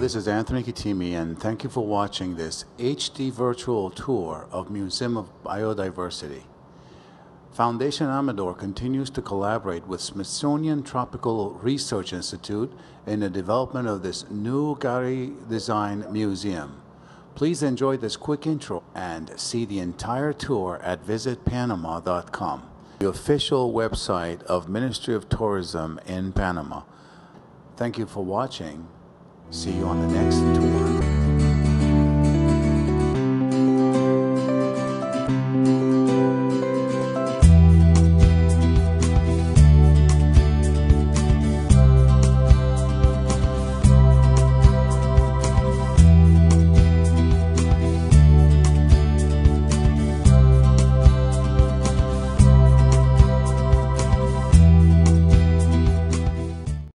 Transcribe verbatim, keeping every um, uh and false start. this is Anthony Kitimi, and thank you for watching this H D virtual tour of Museum of Biodiversity. Foundation Amador continues to collaborate with Smithsonian Tropical Research Institute in the development of this new Gehry design museum. Please enjoy this quick intro and see the entire tour at visit panama dot com, the official website of Ministry of Tourism in Panama. Thank you for watching. See you on the next tour.